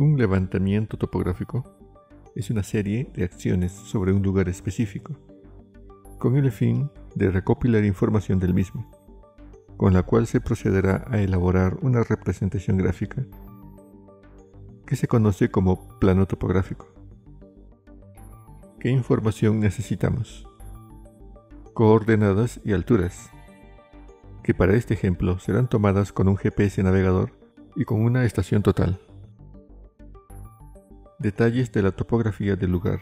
Un levantamiento topográfico es una serie de acciones sobre un lugar específico, con el fin de recopilar información del mismo, con la cual se procederá a elaborar una representación gráfica que se conoce como plano topográfico. ¿Qué información necesitamos? Coordenadas y alturas, que para este ejemplo serán tomadas con un GPS navegador y con una estación total. Detalles de la topografía del lugar,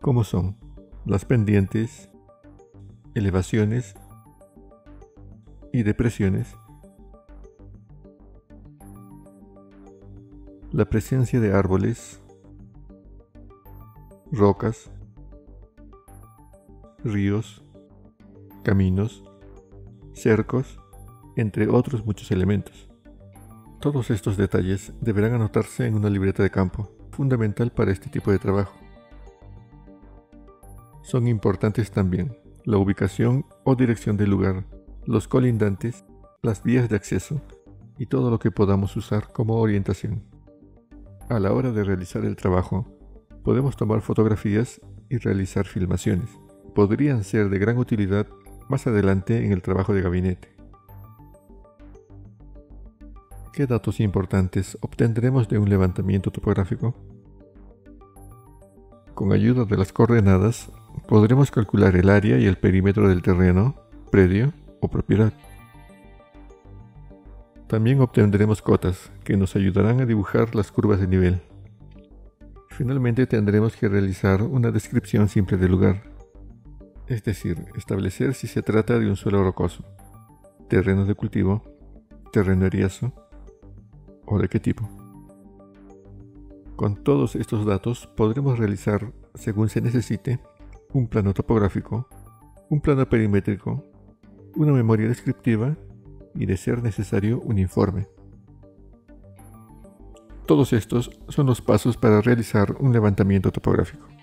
como son las pendientes, elevaciones y depresiones, la presencia de árboles, rocas, ríos, caminos, cercos, entre otros muchos elementos. Todos estos detalles deberán anotarse en una libreta de campo, fundamental para este tipo de trabajo. Son importantes también la ubicación o dirección del lugar, los colindantes, las vías de acceso y todo lo que podamos usar como orientación. A la hora de realizar el trabajo, podemos tomar fotografías y realizar filmaciones. Podrían ser de gran utilidad más adelante en el trabajo de gabinete. ¿Qué datos importantes obtendremos de un levantamiento topográfico? Con ayuda de las coordenadas, podremos calcular el área y el perímetro del terreno, predio o propiedad. También obtendremos cotas, que nos ayudarán a dibujar las curvas de nivel. Finalmente tendremos que realizar una descripción simple del lugar, es decir, establecer si se trata de un suelo rocoso, terreno de cultivo, terreno eriazo o de qué tipo. Con todos estos datos podremos realizar, según se necesite, un plano topográfico, un plano perimétrico, una memoria descriptiva y, de ser necesario, un informe. Todos estos son los pasos para realizar un levantamiento topográfico.